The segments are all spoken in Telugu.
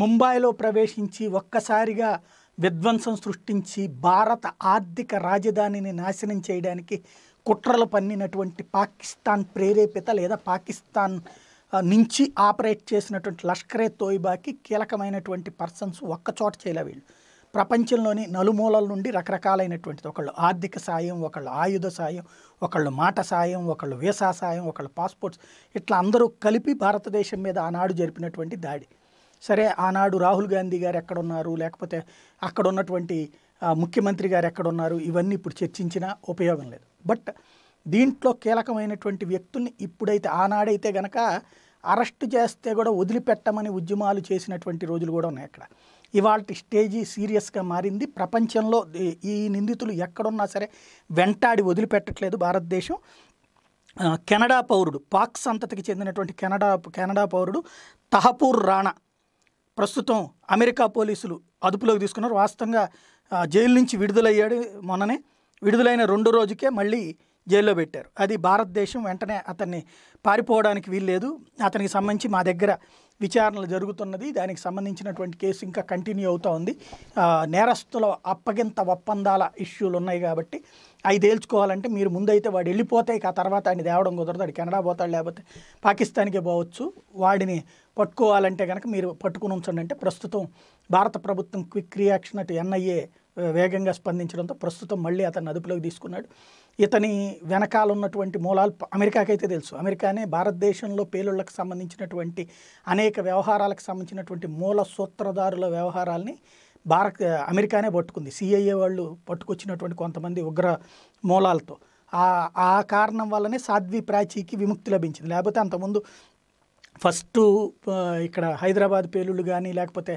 ముంబైలో ప్రవేశించి ఒక్కసారిగా విధ్వంసం సృష్టించి భారత ఆర్థిక రాజధానిని నాశనం చేయడానికి కుట్రలు పన్నినటువంటి పాకిస్తాన్ ప్రేరేపిత లేదా పాకిస్తాన్ నుంచి ఆపరేట్ చేసినటువంటి లష్కరే తోయిబాకి కీలకమైనటువంటి పర్సన్స్ ఒక్కచోట చేయలే. వీళ్ళు ప్రపంచంలోని నలుమూలల నుండి రకరకాలైనటువంటిది, ఒకళ్ళు ఆర్థిక సాయం, ఒకళ్ళు ఆయుధ సాయం, ఒకళ్ళు మాట సాయం, ఒకళ్ళు వీసా సాయం, ఒకళ్ళు పాస్పోర్ట్స్, ఇట్లా అందరూ కలిపి భారతదేశం మీద ఆనాడు జరిపినటువంటి దాడి. సరే, ఆనాడు రాహుల్ గాంధీ గారు ఎక్కడున్నారు, లేకపోతే అక్కడ ఉన్నటువంటి ముఖ్యమంత్రి గారు ఎక్కడున్నారు, ఇవన్నీ ఇప్పుడు చర్చించినా ఉపయోగం లేదు. బట్ దీంట్లో కీలకమైనటువంటి వ్యక్తుల్ని ఇప్పుడైతే, ఆనాడైతే గనక అరెస్ట్ చేస్తే కూడా వదిలిపెట్టమని ఉద్యమాలు చేసినటువంటి రోజులు కూడా ఉన్నాయి. అక్కడ ఇవాళ స్టేజీ సీరియస్గా మారింది. ప్రపంచంలో ఈ నిందితులు ఎక్కడున్నా సరే వెంటాడి వదిలిపెట్టట్లేదు భారతదేశం. కెనడా పౌరుడు, పాక్ సంతతికి చెందినటువంటి కెనడా పౌరుడు తహపూర్ రాణా ప్రస్తుతం అమెరికా పోలీసులు అదుపులోకి తీసుకున్నారు. వాస్తవంగా జైలు నుంచి విడుదలయ్యాడు మొన్ననే. విడుదలైన రెండో రోజుకే మళ్ళీ జైల్లో పెట్టారు. అది భారతదేశం వెంటనే అతన్ని పారిపోవడానికి వీల్లేదు. అతనికి సంబంధించి మా దగ్గర విచారణలు జరుగుతున్నది. దానికి సంబంధించినటువంటి కేసు ఇంకా కంటిన్యూ అవుతూ ఉంది. నేరస్తుల అప్పగింత ఒప్పందాల ఇష్యూలు ఉన్నాయి కాబట్టి అవి తేల్చుకోవాలంటే మీరు ముందైతే వాడు వెళ్ళిపోతే ఆ తర్వాత ఆయన తేవడం కుదరదు. వాడు కెనడా పోతాడు, లేకపోతే పాకిస్తాన్కే పోవచ్చు. వాడిని పట్టుకోవాలంటే కనుక మీరు పట్టుకుని ఉంచండి అంటే ప్రస్తుతం భారత ప్రభుత్వం క్విక్ రియాక్షన్, అటు ఎన్ఐఏ వేగంగా స్పందించడంతో ప్రస్తుతం మళ్ళీ అతన్ని అదుపులోకి తీసుకున్నాడు. ఇతని వెనకాల ఉన్నటువంటి మూలాలు అమెరికాకైతే తెలుసు. అమెరికానే భారతదేశంలో పేలుళ్లకు సంబంధించినటువంటి అనేక వ్యవహారాలకు సంబంధించినటువంటి మూల సూత్రధారుల వ్యవహారాలని అమెరికానే పట్టుకుంది. సిఐఏ వాళ్ళు పట్టుకొచ్చినటువంటి కొంతమంది ఉగ్ర మూలాలతో ఆ కారణం వల్లనే సాధ్వి ప్రాచీకి విముక్తి లభించింది. లేకపోతే అంతకుముందు ఫస్ట్ ఇక్కడ హైదరాబాద్ పేలుళ్ళు కానీ, లేకపోతే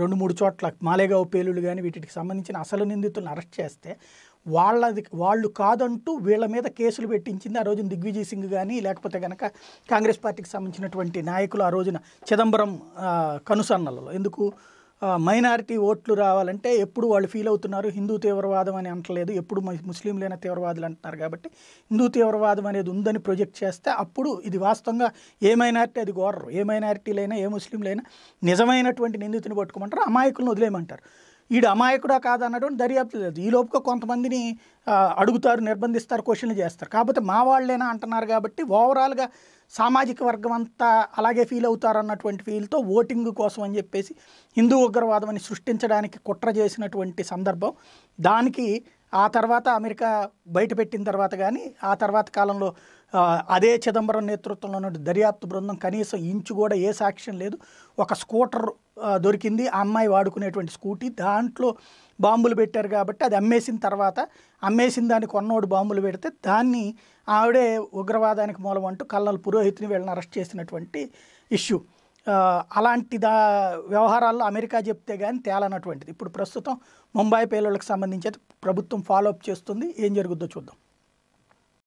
2-3 చోట్ల మాలేగావ్ పేలుళ్ళు కానీ, వీటికి సంబంధించిన అసలు నిందితులను అరెస్ట్ చేస్తే వాళ్ళు కాదంటూ వీళ్ళ మీద కేసులు పెట్టించింది ఆ రోజున దిగ్విజయ్ సింగ్ కానీ, లేకపోతే కనుక కాంగ్రెస్ పార్టీకి సంబంధించినటువంటి నాయకులు ఆ రోజున చిదంబరం కనుసన్నలలో. ఎందుకు? మైనారిటీ ఓట్లు రావాలంటే ఎప్పుడు వాళ్ళు ఫీల్ అవుతున్నారు, హిందూ తీవ్రవాదం అని అంటలేదు, ఎప్పుడు ముస్లింలైన తీవ్రవాదులు అంటున్నారు. కాబట్టి హిందూ తీవ్రవాదం అనేది ఉందని ప్రొజెక్ట్ చేస్తే అప్పుడు ఇది వాస్తవంగా ఏ మైనారిటీ అది కోరరు. ఏ మైనారిటీలైనా ఏ ముస్లింలైనా నిజమైనటువంటి నిందితుని పట్టుకోమంటారు, అమాయకులను వదిలేయమంటారు. వీడు అమాయకుడా కాదన్నటువంటి దర్యాప్తు లేదు. ఈ లోపుగా కొంతమందిని అడుగుతారు, నిర్బంధిస్తారు, క్వశ్చన్లు చేస్తారు. కాకపోతే మా వాళ్ళేనా అంటున్నారు. కాబట్టి ఓవరాల్గా సామాజిక వర్గం అంతా అలాగే ఫీల్ అవుతారు అన్నటువంటి ఫీల్తో ఓటింగ్ కోసం అని చెప్పేసి హిందూ ఉగ్రవాదం సృష్టించడానికి కుట్ర చేసినటువంటి సందర్భం. దానికి ఆ తర్వాత అమెరికా బయటపెట్టిన తర్వాత కానీ, ఆ తర్వాత కాలంలో అదే చిదంబరం నేతృత్వంలో ఉన్న దర్యాప్తు బృందం కనీసం ఇంచు కూడా ఏ సాక్ష్యం లేదు. ఒక స్కూటర్ దొరికింది, ఆ అమ్మాయి వాడుకునేటువంటి స్కూటీ, దాంట్లో బాంబులు పెట్టారు కాబట్టి అది అమ్మేసిన తర్వాత అమ్మేసిన దాన్ని కొన్నోడు బాంబులు పెడితే దాన్ని ఆవిడే ఉగ్రవాదానికి మూలం అంటూ కల్నల్ పురోహిత్ని వీళ్ళని అరెస్ట్ చేసినటువంటి ఇష్యూ. అలాంటి వ్యవహారాల్లో అమెరికా చెప్తే కానీ తేలనటువంటిది ఇప్పుడు ప్రస్తుతం ముంబై పేలుళ్ళకి సంబంధించి ప్రభుత్వం ఫాలోఅప్ చేస్తుంది. ఏం జరుగుద్దో చూద్దాం.